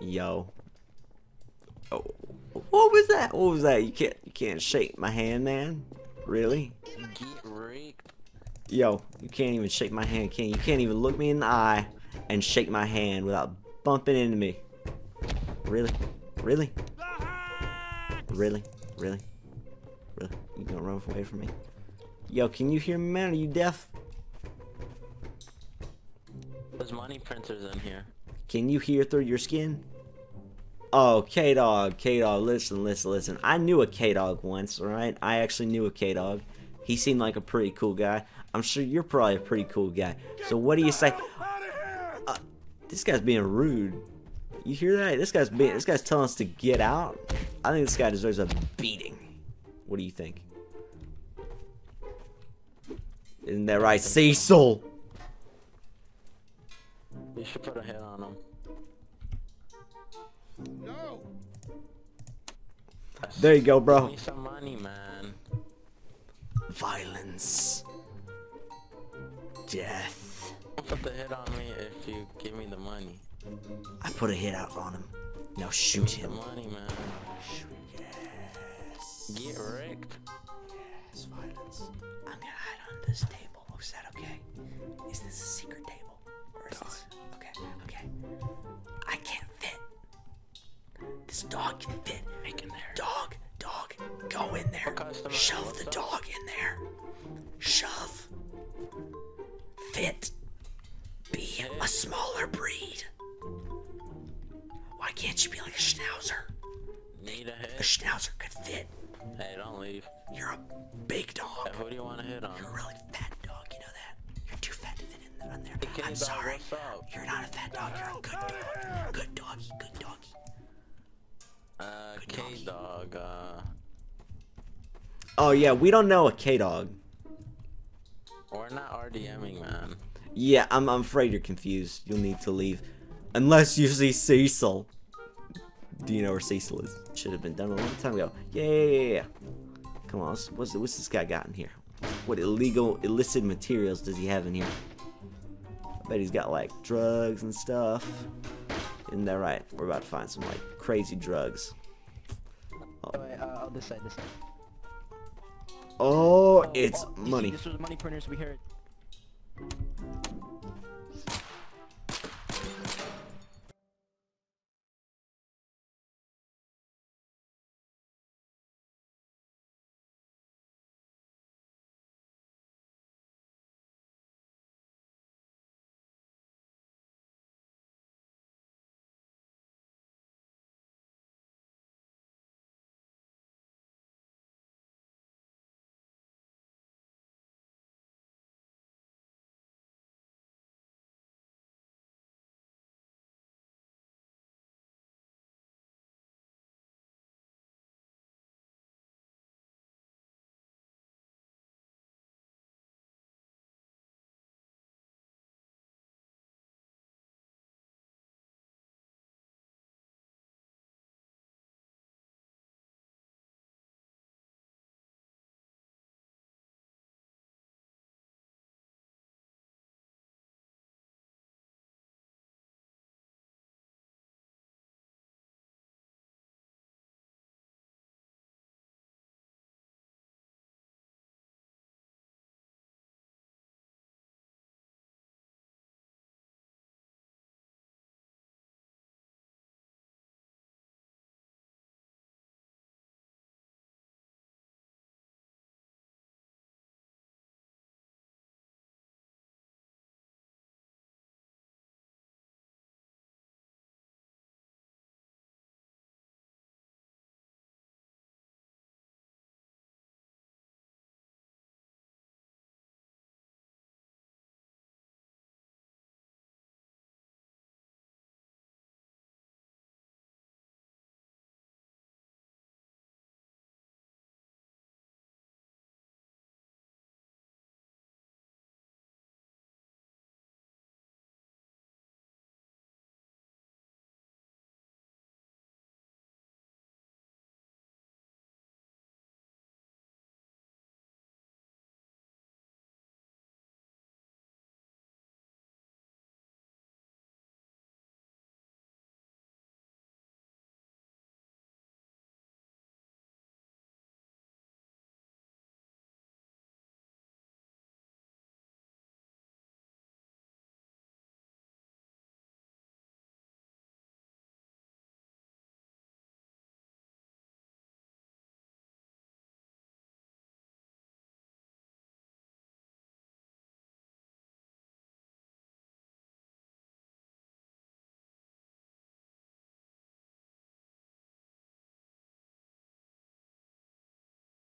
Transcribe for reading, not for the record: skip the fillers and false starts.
Yo. Oh, what was that? What was that? You can't shake my hand, man. Really? Get raked. Yo, you can't even shake my hand, can you? You can't even look me in the eye and shake my hand without bumping into me. Really? Really? Really? Really? Really? You gonna run away from me? Yo, can you hear me, man? Are you deaf? There's money printers in here. Can you hear through your skin? Oh, K-Dog, K-Dog, listen, listen, listen. I knew a K-Dog once, alright? I actually knew a K-Dog. He seemed like a pretty cool guy. I'm sure you're probably a pretty cool guy. So what do you say? This guy's being rude. You hear that? This guy's telling us to get out. I think this guy deserves a beating. What do you think? Isn't that right, Cecil? You should put a head on him. No. There you go, bro. Give me some money, man. Violence. Death. Put the hit on me if you give me the money. I put a hit out on him. Now shoot him. Give me the money, man. Shoot. Yes. Get wrecked. Yes, violence. I'm gonna hide on this table. Is that okay? Is this a secret table? Or is this... Okay, okay. I can't fit. This dog can fit. Make in there. Dog, dog, go in there. Shove the dog in there. Shove. Fit. Be a smaller breed. Why can't you be like a schnauzer? Need a head. A schnauzer could fit. Hey, don't leave. You're a big dog. Who do you want to hit on? You're a really fat dog, you know that? You're too fat to fit in there. Hey, I'm sorry. You're not a fat dog, you're a good dog. Good doggy, good doggy. K-Dog, Oh, yeah, we don't know a K-Dog. We're not RDMing, man. Yeah, I'm afraid you're confused. You'll need to leave. Unless you see Cecil. Do you know where Cecil is? Should have been done a long time ago. Yeah, yeah, yeah, yeah. Come on, what's this guy got in here? What illicit materials does he have in here? I bet he's got, like, drugs and stuff. Isn't that right? We're about to find some, like, crazy drugs. Oh, I'll decide this. Oh, it's money. This was money printers we heard.